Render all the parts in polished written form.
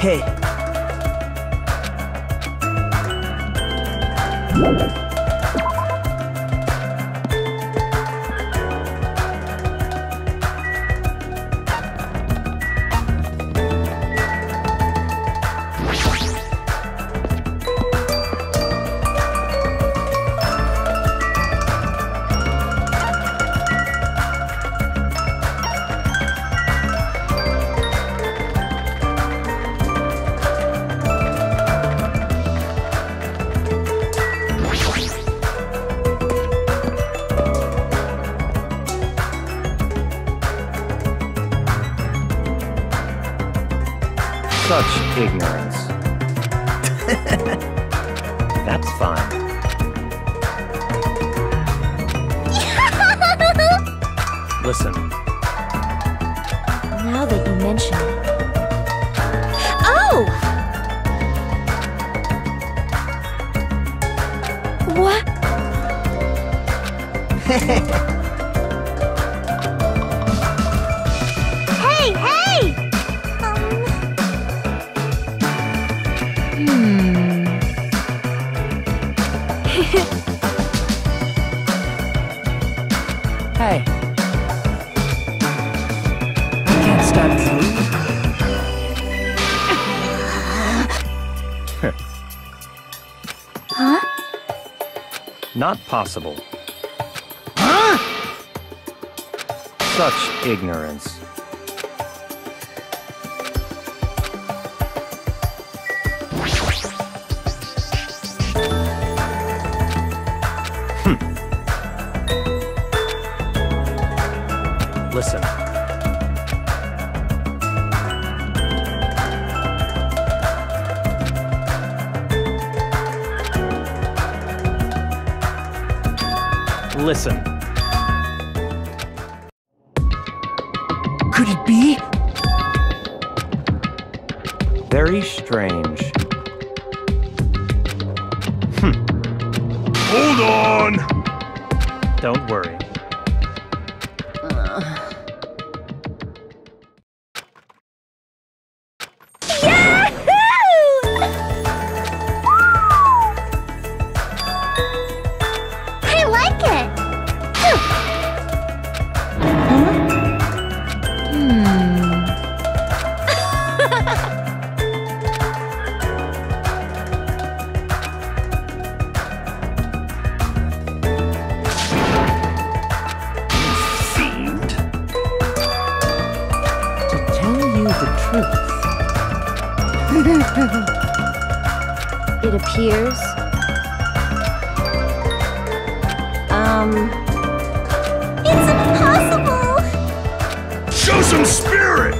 Hey. Such ignorance. That's fine. Listen. Now that you mention it. Oh! What? Hey, hey! Hey. I can't stop you. Huh? Not possible. Huh? Such ignorance. Listen. Listen. Could it be? Very strange. Hold on! Don't worry. It appears, it's impossible! Show some spirit!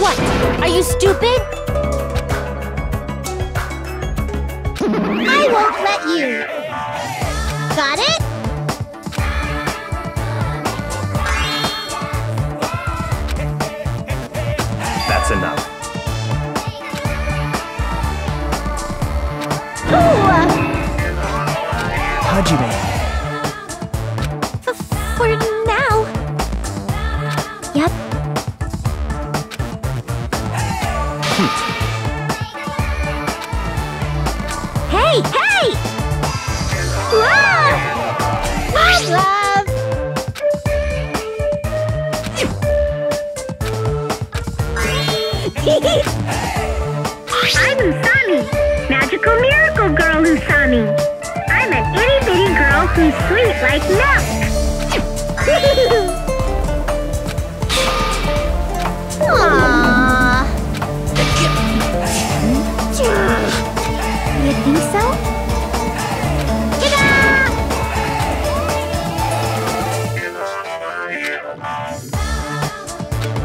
What? Are you stupid? I won't let you! Got it? That's enough. Hajime. For now. Yep. Hey, hey! Love! My love! I'm Usami, magical miracle girl Usami. Who's sweet like milk. Aww. You think so? Ta-da!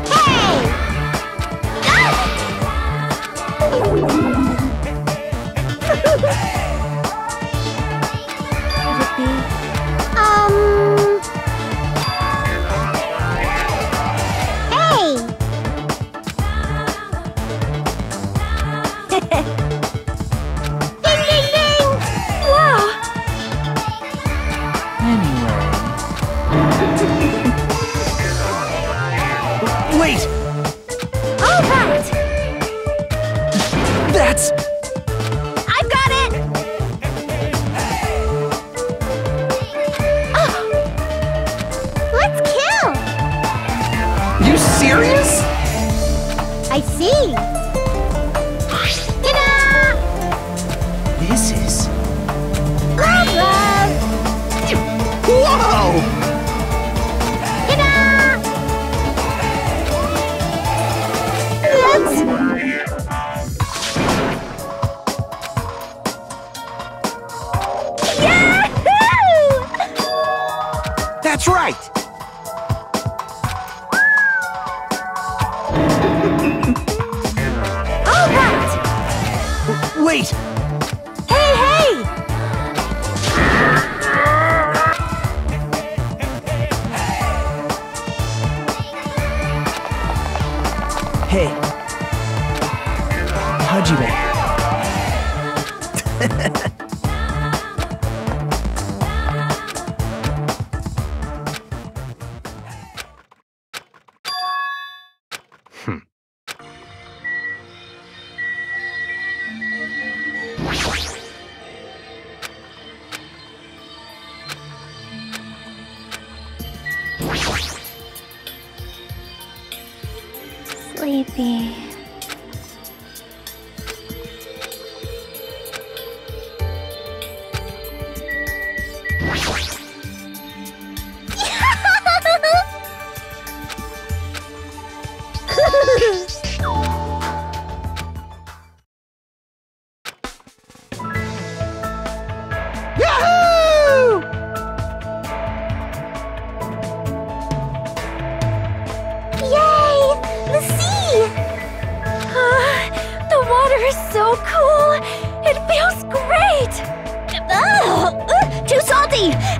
Hey! Ah! Wait! All right! you serious? I see. Ta-da! This is... Love! Whoa! That's right! All right! Wait! Hey, hey! Hey. How'd you make? Sleepy.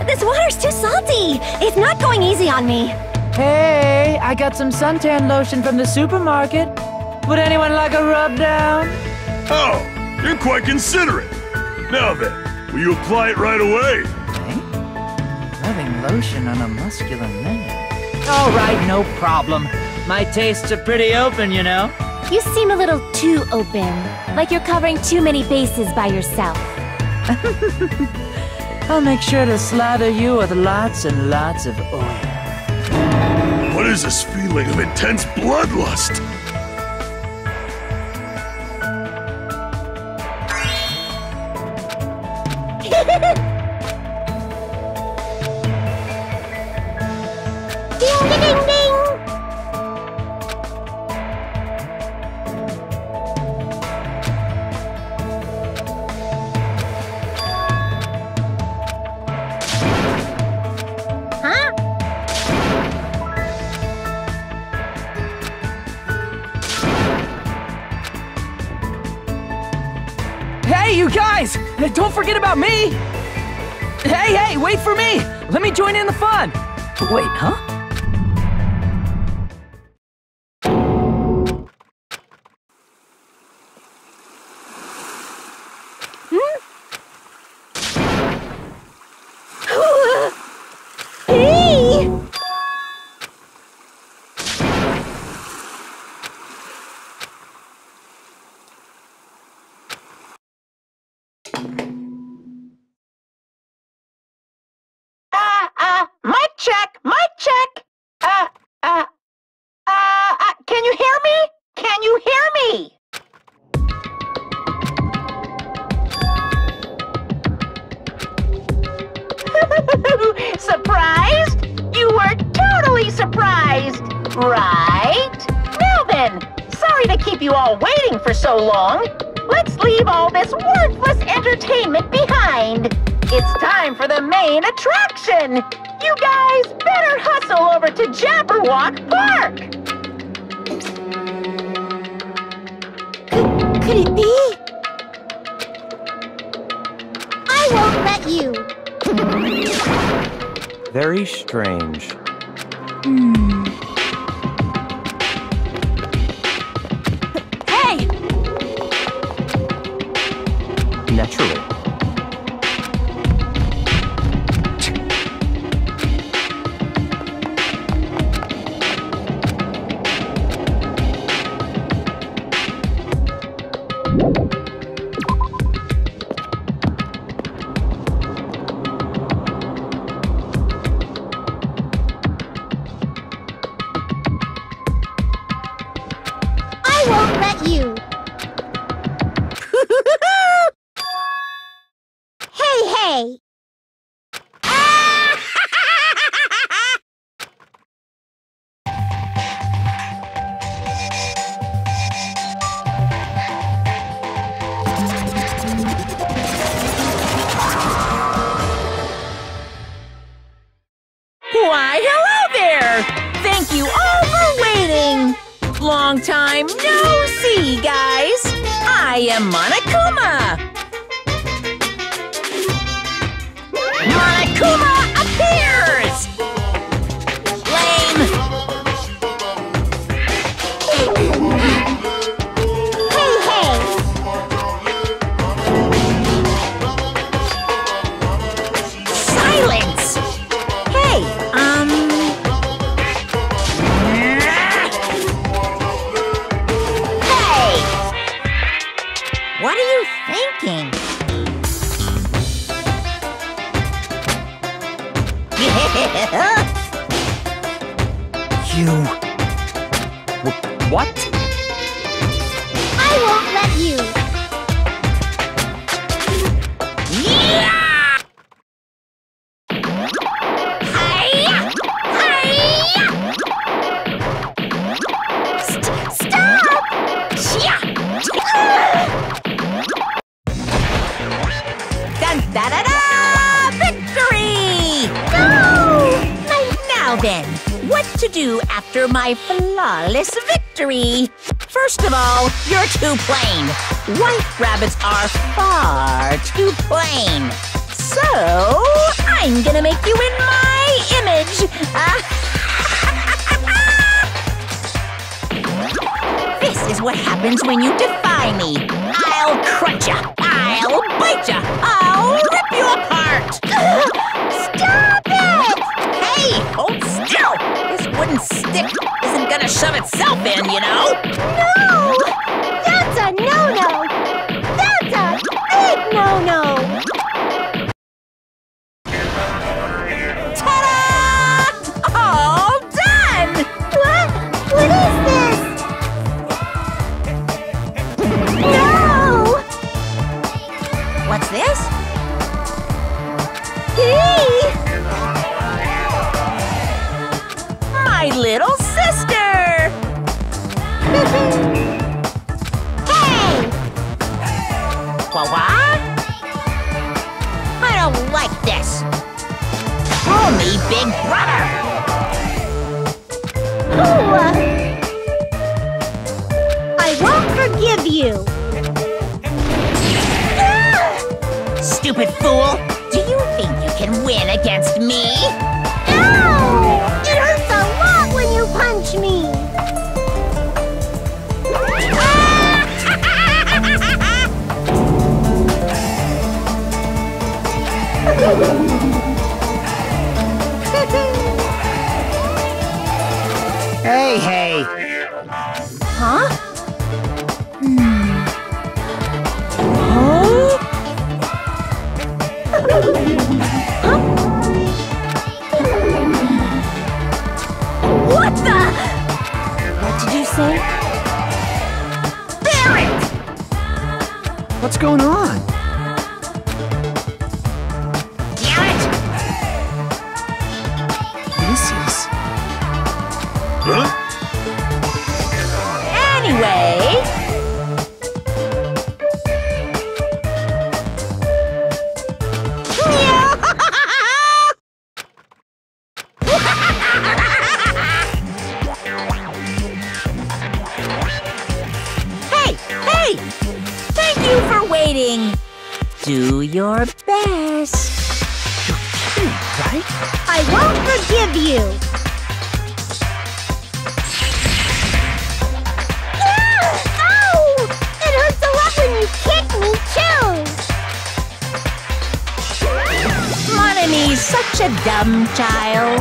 This water's too salty! It's not going easy on me! Hey, I got some suntan lotion from the supermarket. Would anyone like a rub down? Oh, you're quite considerate. Now then, will you apply it right away? Okay. Rubbing lotion on a muscular man. All right, no problem. My tastes are pretty open, you know. You seem a little too open. Like you're covering too many bases by yourself. I'll make sure to slather you with lots and lots of oil. What is this feeling of intense bloodlust? Ding, ding, you guys! Don't forget about me! Hey, hey, wait for me! Let me join in the fun! Wait, huh? Can you hear me? Can you hear me? Surprised? You were totally surprised, right? Now then, sorry to keep you all waiting for so long. Let's leave all this worthless entertainment behind. It's time for the main attraction. You guys better hustle over to Jabberwock Park. Could it be? I won't let you. Very strange. Hey! Naturally. Thank you all for waiting! Long time no see, guys! I am Monokuma! Monokuma appears! Lame! Hey, hey! Silence! Hey, what are you thinking? You... what? I won't let you! Yeah! Hi-ya! Hi-ya! Stop! Yeah! Da-da-da! Victory! Go! Now then, what to do after my flawless victory? First of all, you're too plain. White rabbits are far too plain. So, I'm gonna make you in my image. This is what happens when you defy me. I'll crunch ya. I'll bite ya. I'll rip you apart. Stop it! Hey, hold still. This wooden stick isn't gonna shove itself in, you know. No! That's a no-no. That's a big no-no. Ta-da! All done! What is this? What's this? Hey! My little sister! Hey! Wah-wah? I don't like this. Call me Big Brother! Ooh. I won't forgive you! Stupid fool! Do you think you can win against me? Ow! It hurts a lot when you punch me! Hey, hey! Huh? What the? What did you say? Barrett! What's going on? Garrett! This is... Huh? Anyway... Do your best. You're kidding, right? I won't forgive you. Ah! Ow! It hurts a lot when you kick me too. Monami's such a dumb child.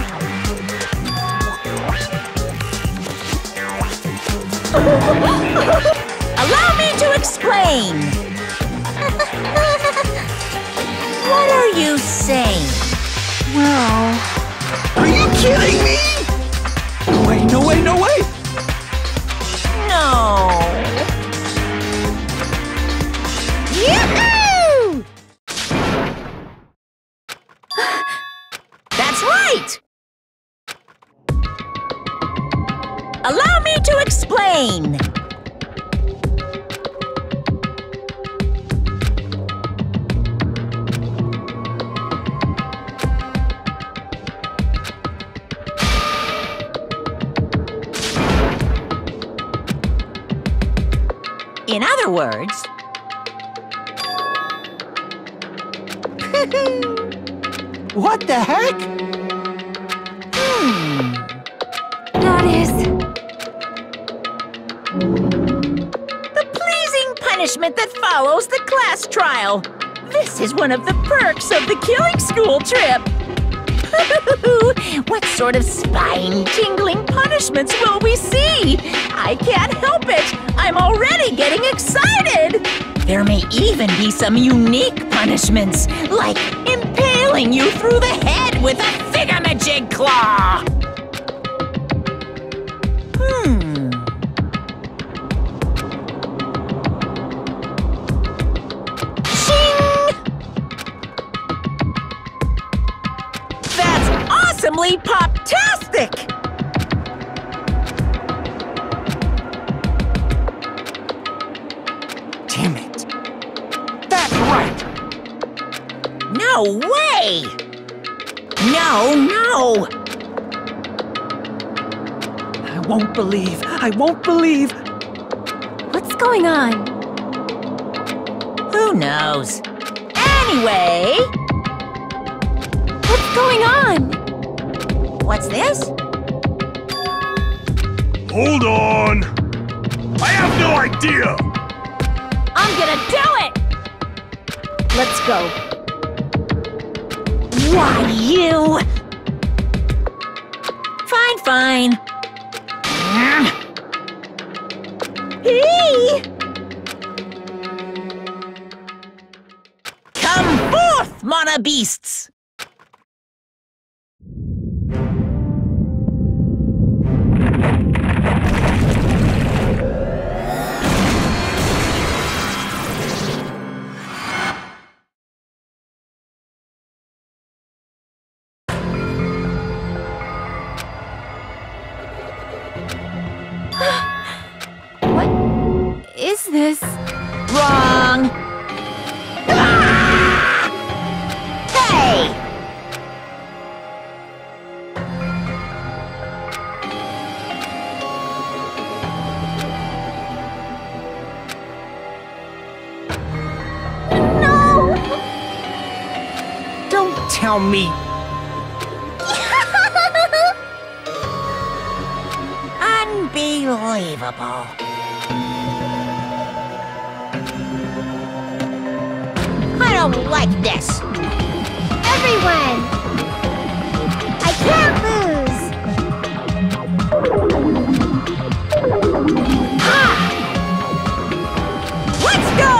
Allow me to explain. What are you saying? Well... Are you kidding me? No way, no way, no way! No... Yoo-hoo! That's right! Allow me to explain! In other words... What the heck? That is... The pleasing punishment that follows the class trial. This is one of the perks of the killing school trip. What sort of spine-tingling punishments will we see? I can't help it. I'm already getting excited. There may even be some unique punishments, like impaling you through the head with a thingamajig claw. Poptastic! Damn it. That's right! No way! No! I won't believe! What's going on? Who knows? Anyway! What's going on? What's this? Hold on! I have no idea! I'm gonna do it! Let's go. Why, you! Fine. Hey! Come forth, Mana Beasts! This wrong. Ah! Hey! No! Don't tell me. Unbelievable. I don't like this. Everyone! I can't lose! Ah! Let's go!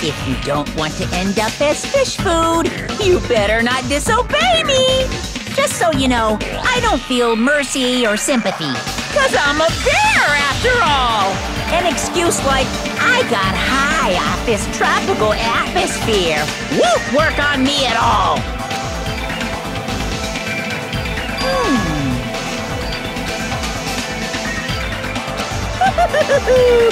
If you don't want to end up as fish food, you better not disobey me! Just so you know, I don't feel mercy or sympathy, 'cause I'm a bear after all! An excuse like, I got high off this tropical atmosphere, won't work on me at all! Woohoo!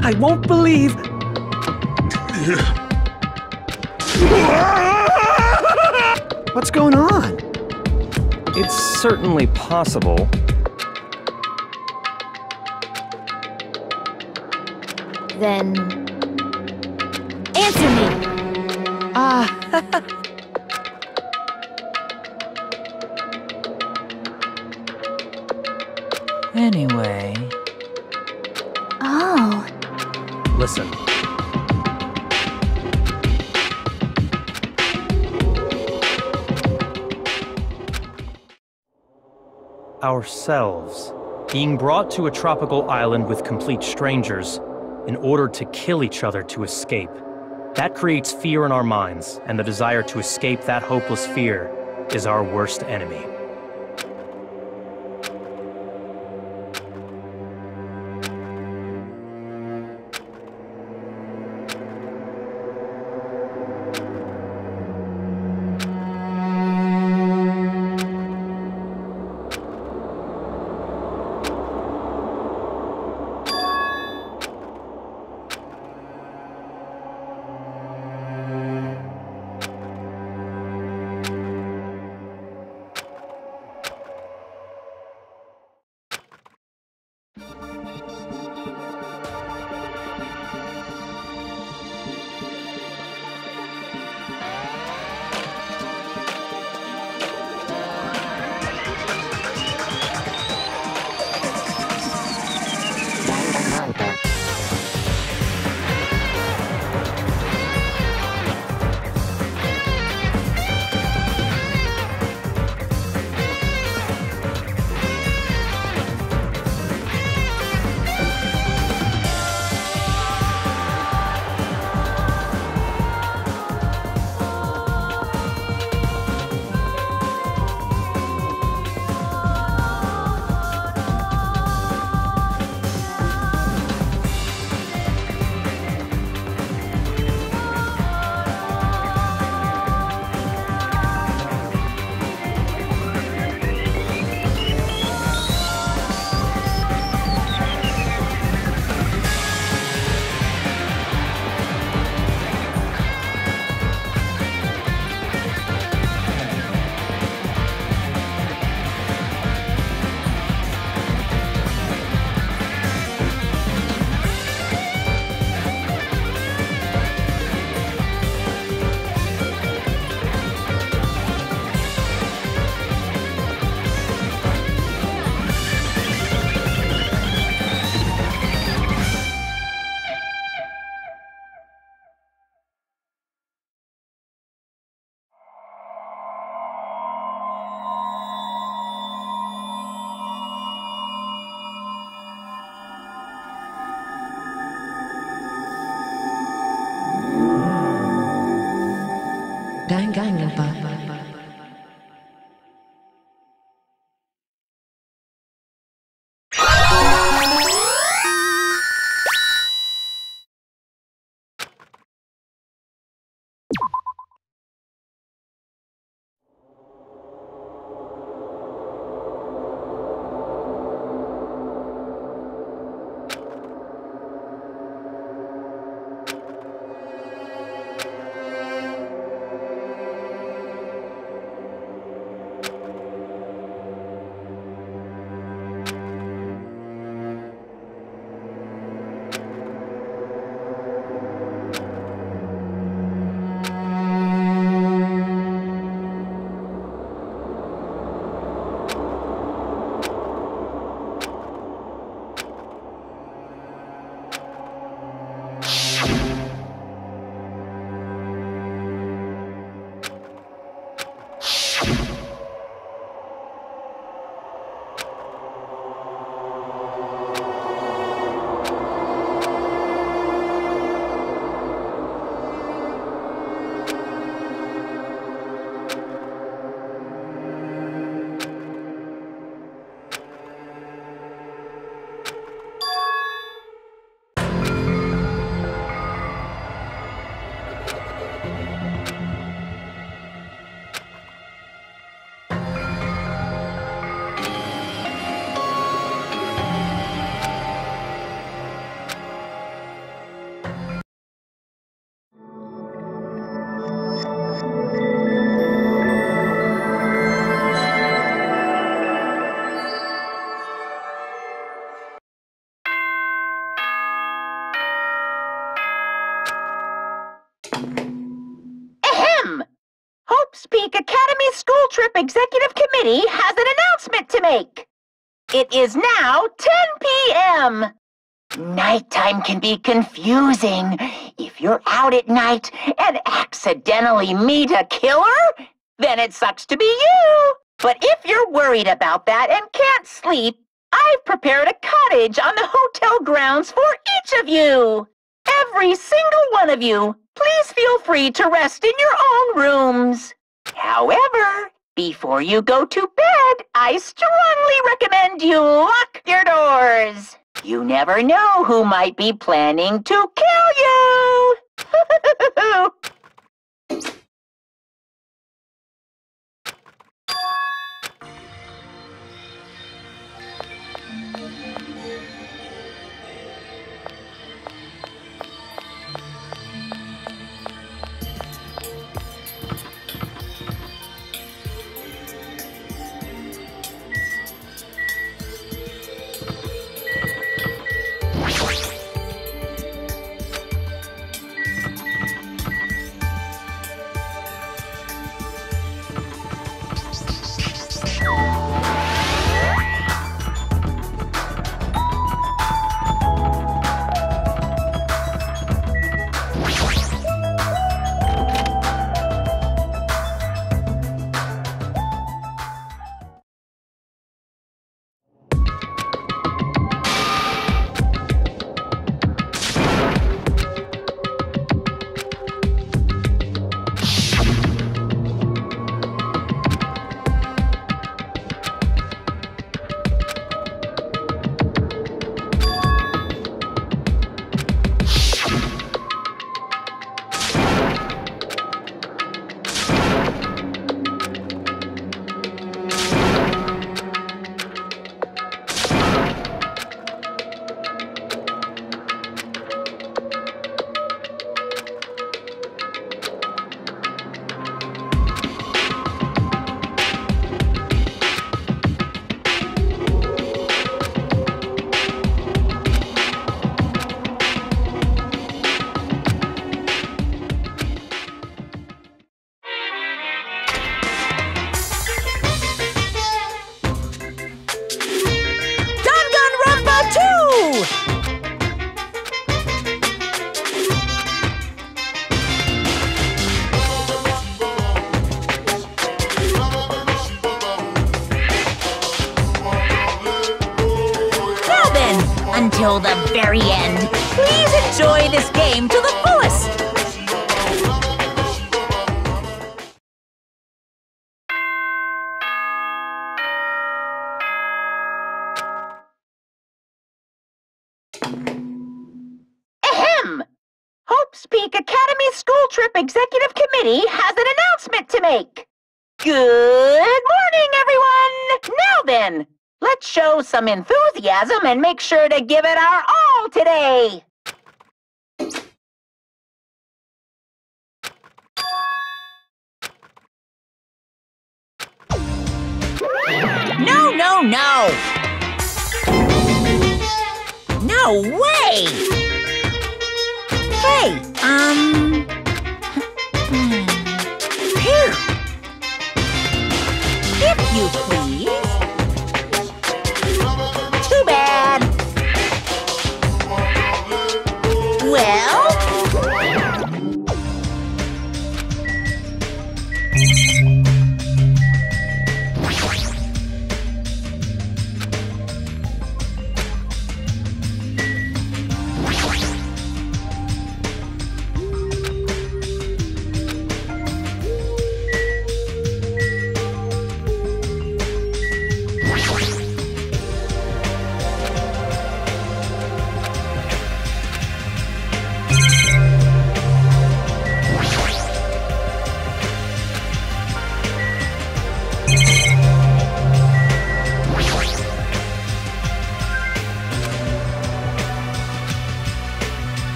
I won't believe! What's going on? It's certainly possible. Then... answer me! Anyway... Oh. Listen. Ourselves, being brought to a tropical island with complete strangers in order to kill each other to escape. That creates fear in our minds, and the desire to escape that hopeless fear is our worst enemy. Trip Executive Committee has an announcement to make. It is now 10 p.m. Nighttime can be confusing. If you're out at night and accidentally meet a killer, then it sucks to be you. But if you're worried about that and can't sleep, I've prepared a cottage on the hotel grounds for each of you. Every single one of you, please feel free to rest in your own rooms. However, before you go to bed, I strongly recommend you lock your doors. You never know who might be planning to kill you! Until the very end, please enjoy this game to the fullest! Ahem! Hope's Peak Academy School Trip Executive Committee has an announcement to make! Good morning, everyone! Now then! Let's show some enthusiasm and make sure to give it our all today! No, no, no! No way! Hey, Phew! If you please...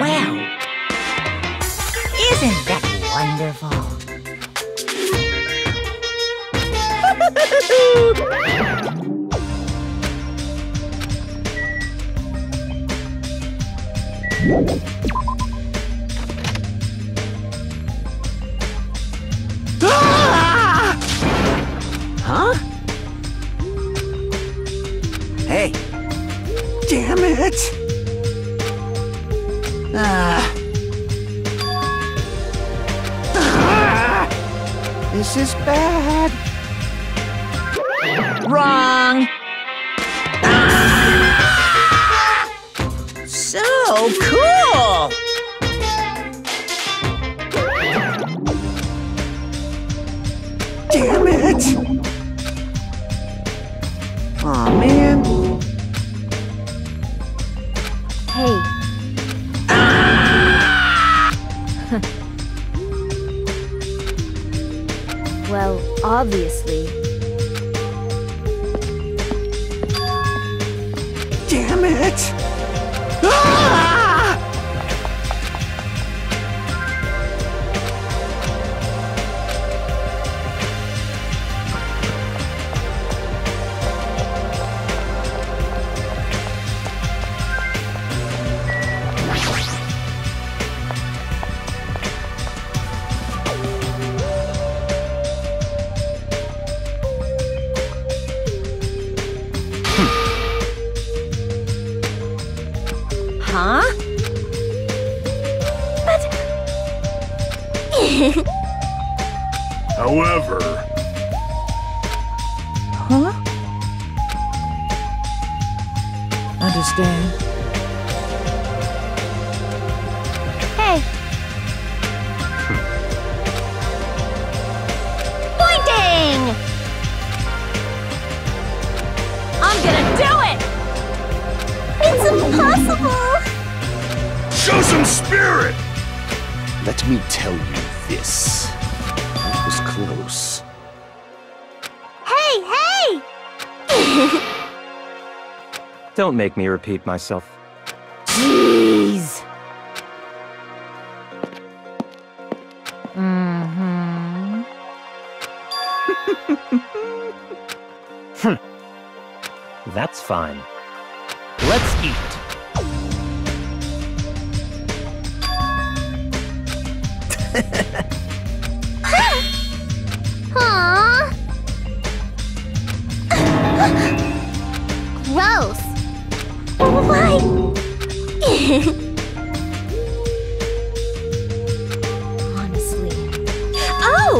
Wow! Isn't that wonderful? Ah! Huh? Hey! Damn it! This is bad. Wrong. Ah! So cool. Damn it. Aw, man. Hey. Well, obviously. Damn it! Ah! Huh? But... However... Huh? Understand. Hey. Pointing! I'm gonna do it! It's impossible! Show some spirit! Let me tell you this. That was close. Hey, hey! Don't make me repeat myself. Jeez! Mm-hmm. Hm. That's fine. Let's eat. Aww. Gross. Why? Honestly. Oh.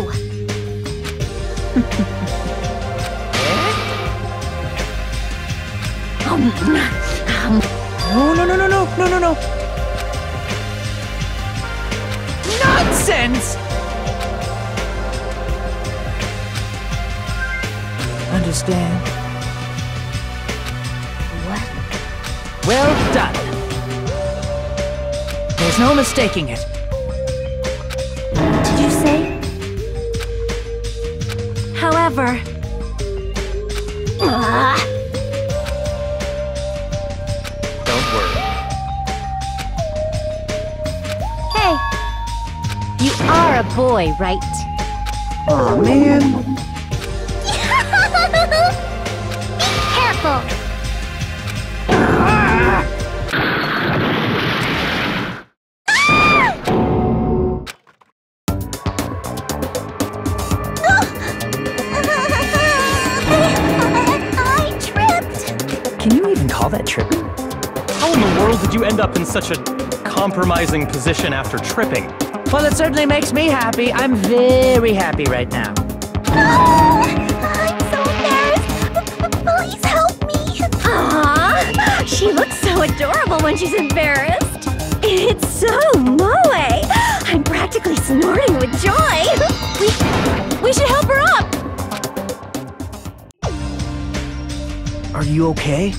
No. Nonsense! Understand? What? Well done! There's no mistaking it. Did you say? However... Don't worry. Hey! You are a boy, right? Aw, oh, man. Be careful. Ah! I tripped. Can you even call that tripping? How in the world did you end up in such a compromising position after tripping? Well, it certainly makes me happy. I'm very happy right now. Oh, I'm so embarrassed. Please help me. Aww, she looks so adorable when she's embarrassed. It's so moe. I'm practically snorting with joy. We should help her up. Are you okay?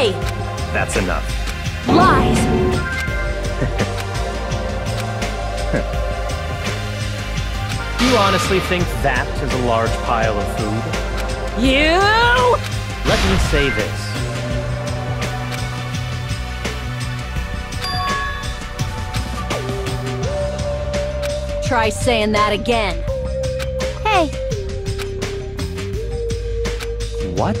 way! That's enough. Lies! You honestly think that is a large pile of food? You! Let me say this. Try saying that again. Hey. What?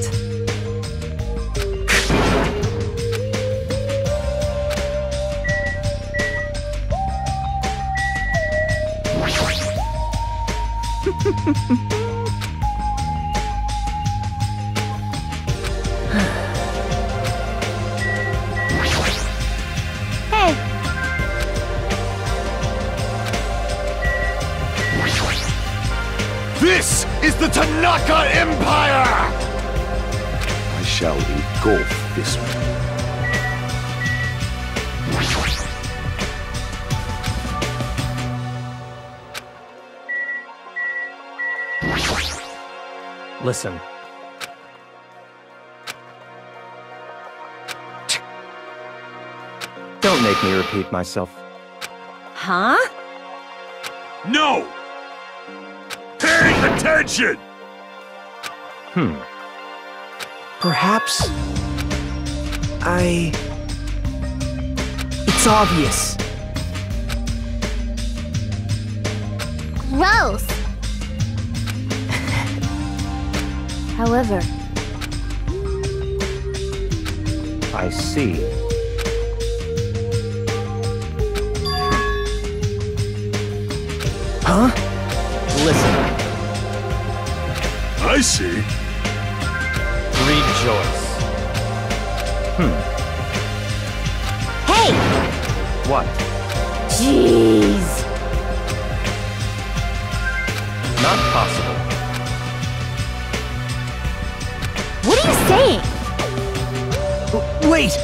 This is the Tanaka Empire! I shall engulf this one. Listen. Don't make me repeat myself. Huh? No! Attention! Perhaps... It's obvious. Gross! However... I see. Huh? Listen. I see. Rejoice. Hey! What? Jeez! Not possible. What are you saying? Wait!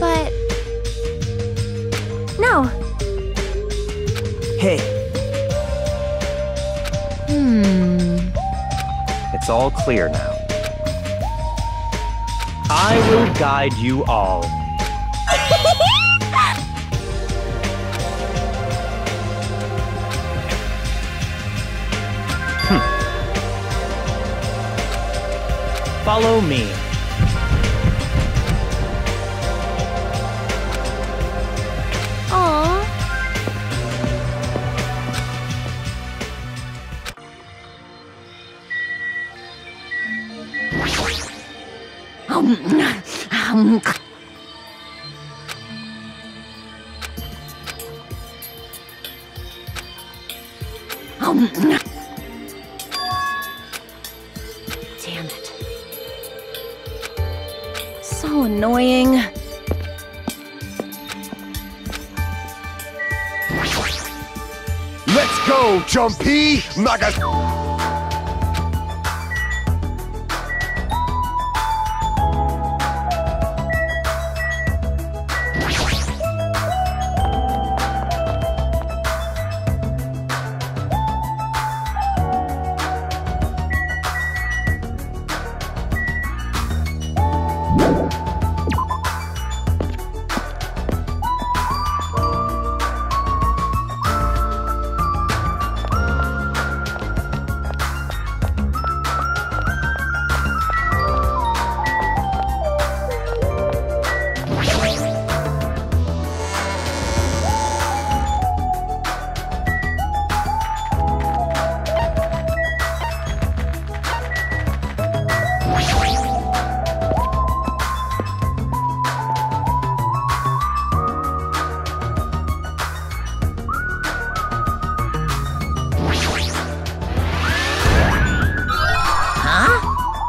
But... No. Hey. It's all clear now. I will guide you all. Follow me. Damn it. So annoying. Let's go, Jumpy Maga.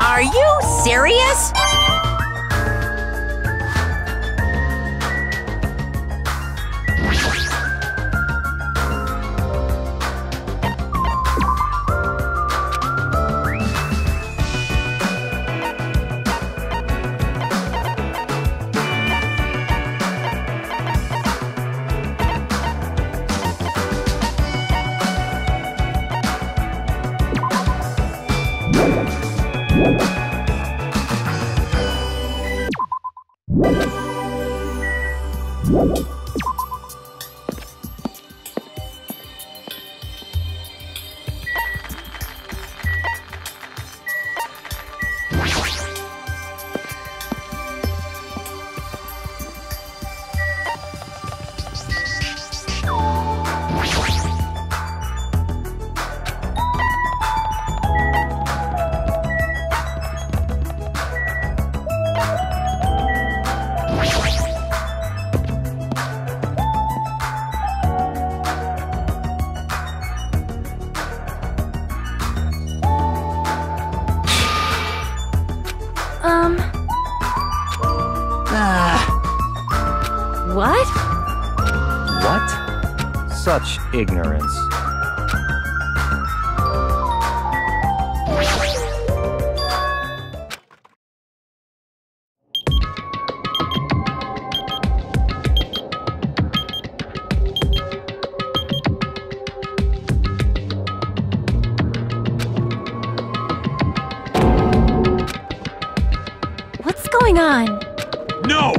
Are you serious? such ignorance. What's going on? No!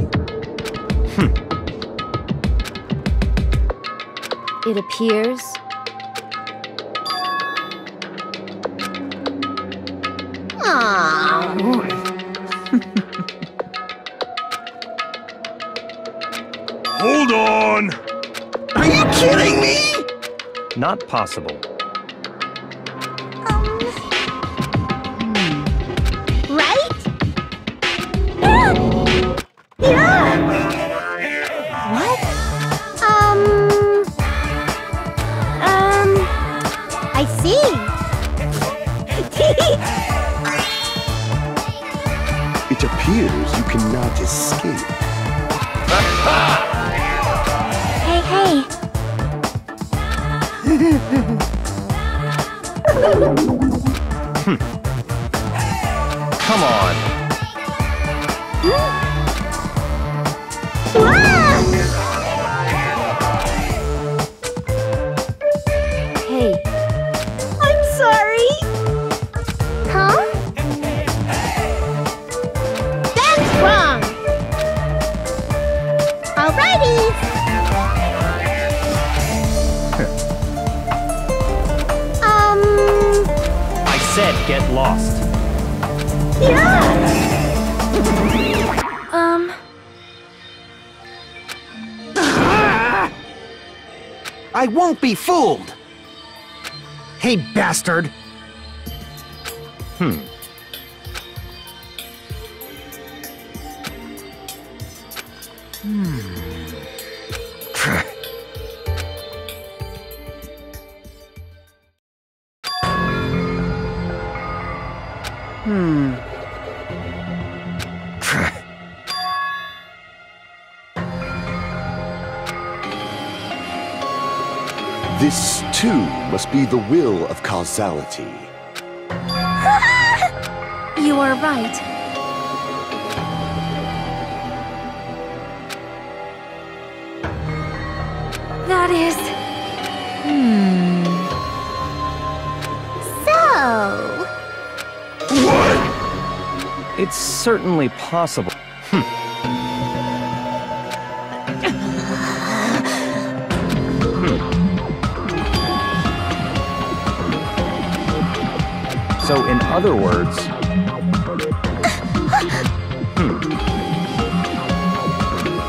It appears Hold on! Are you kidding me? Not possible. Right? Yeah. What? I see. It appears you cannot escape. Hey, hey. Come on. Hey. Sorry. Huh? That's wrong. Alrighty. I said get lost. Yeah. I won't be fooled. Hey, bastard! This, too, must be the will of causality. You are right. That is... So... What? It's certainly possible. So, in other words...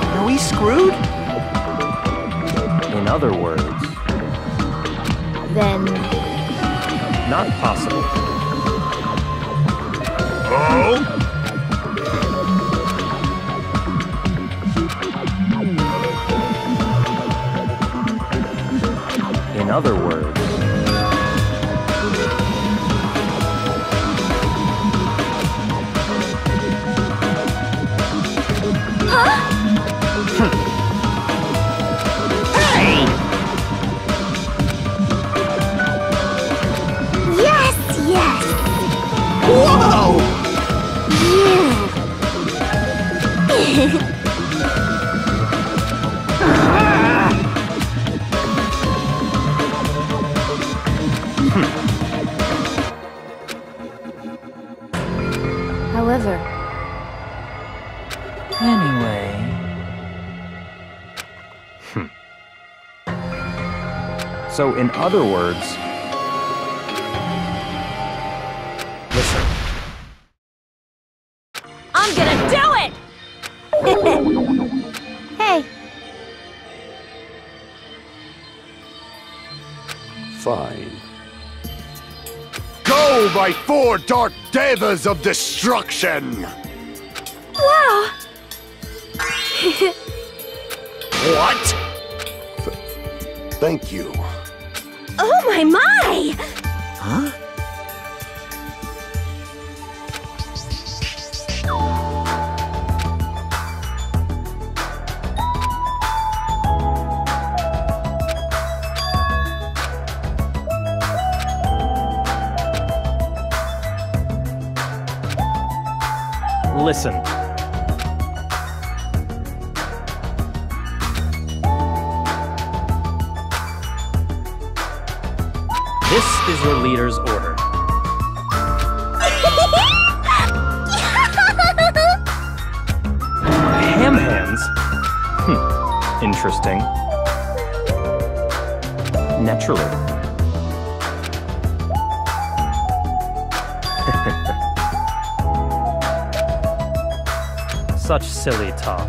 Are we screwed? In other words... Then... Not possible. Oh? In other words... However... Anyway... So, in other words... Listen. I'm gonna do it! Hey. 5. Go, my 4 dark devas of destruction! Wow! What? Thank you. Oh, my, my! Huh? listen. This is your leader's order. Ham hands? Hmm, interesting. Naturally. Such silly talk.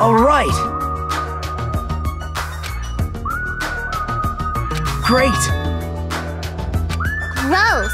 All right. Great. Gross.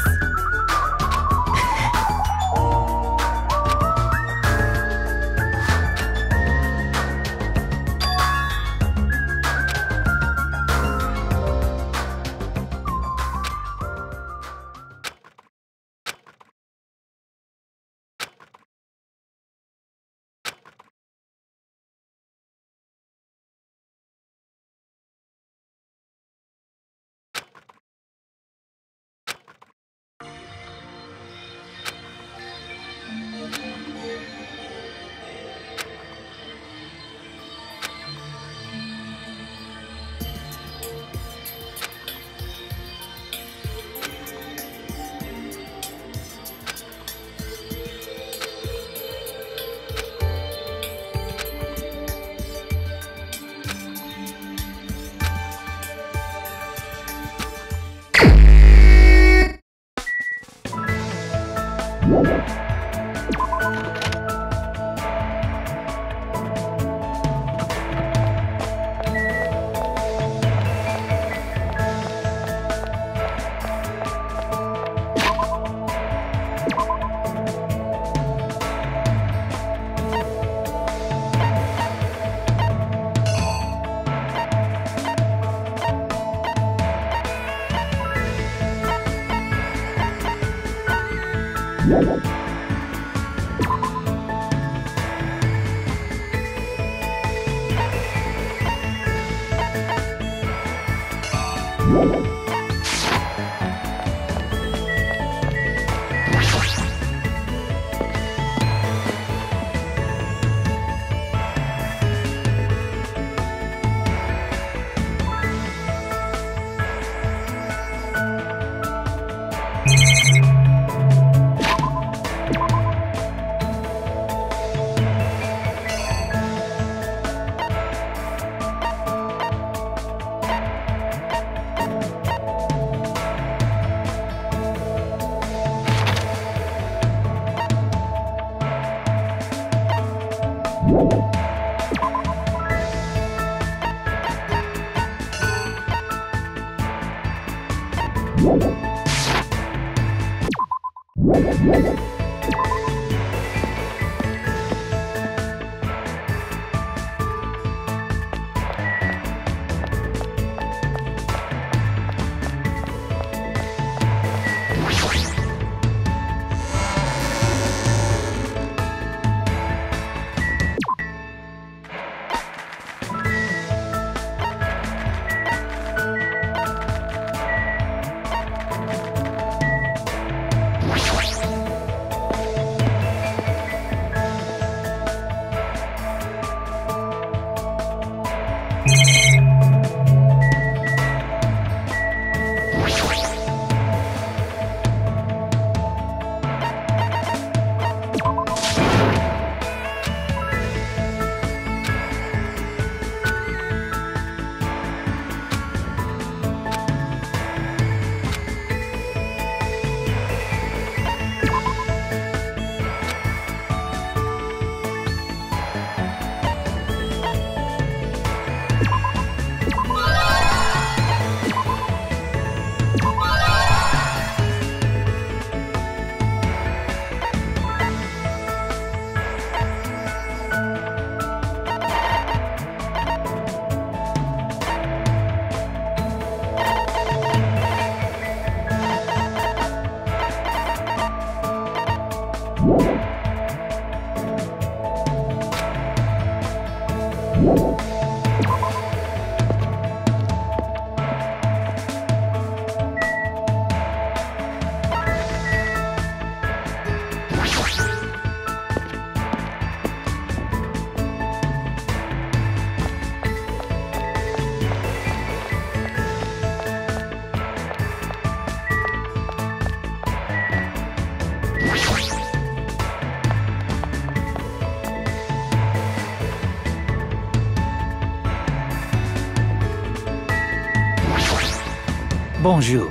Bonjour.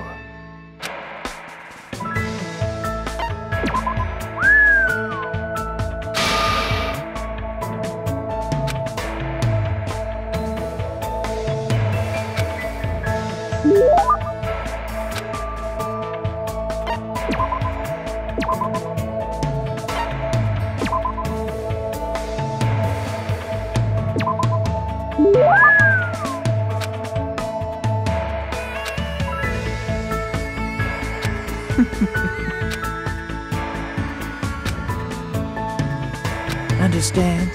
Understand?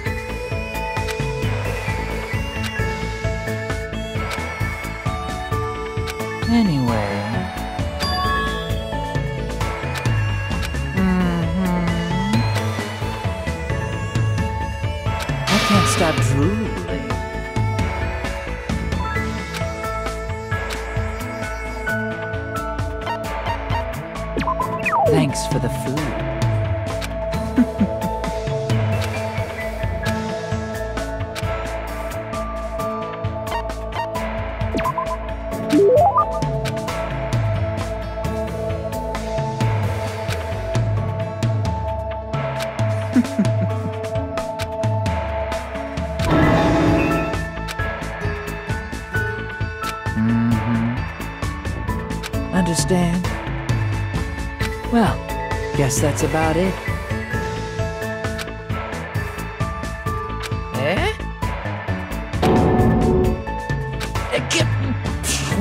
Anyway. I can't stop drooling. Thanks for the food. Understand? Well, guess that's about it. Understand?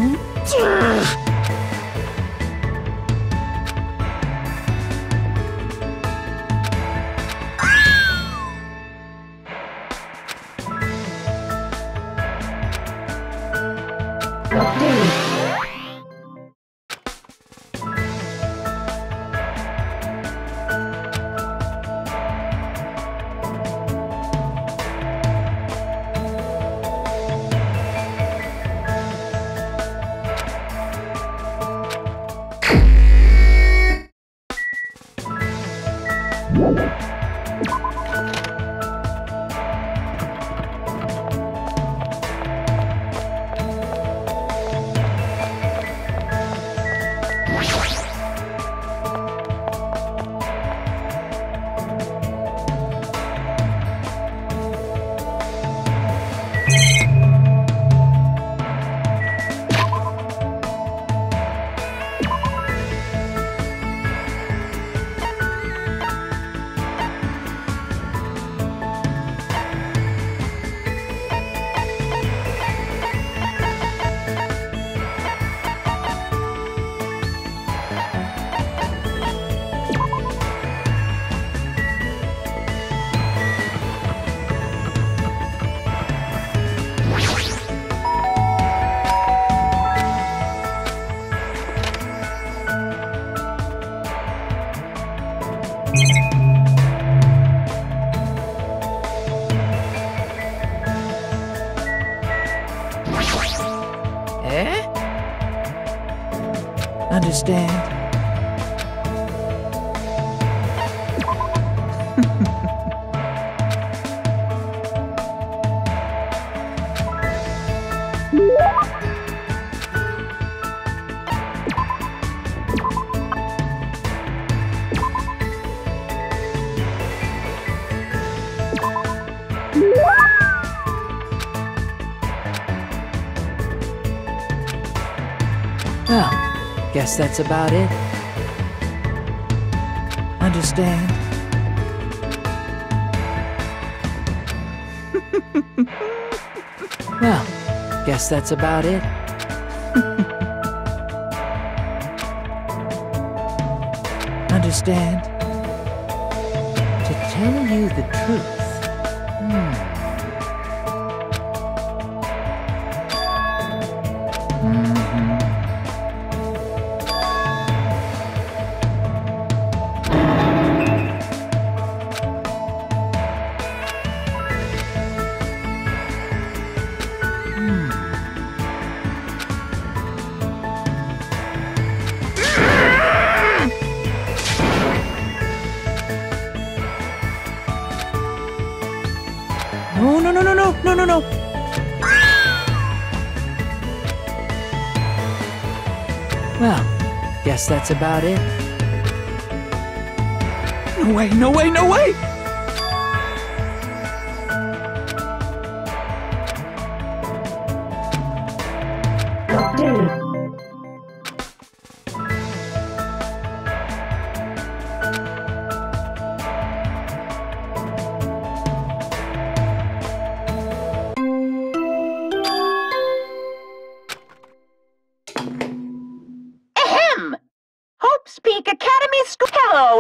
Well. Guess that's about it. Understand? Well, guess that's about it. Understand? To tell you the truth. No. Well, guess that's about it. No way, no way, no way!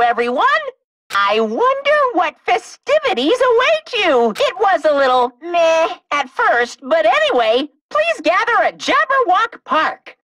Everyone, I wonder what festivities await you. It was a little meh at first, but anyway, please gather at Jabberwock Park.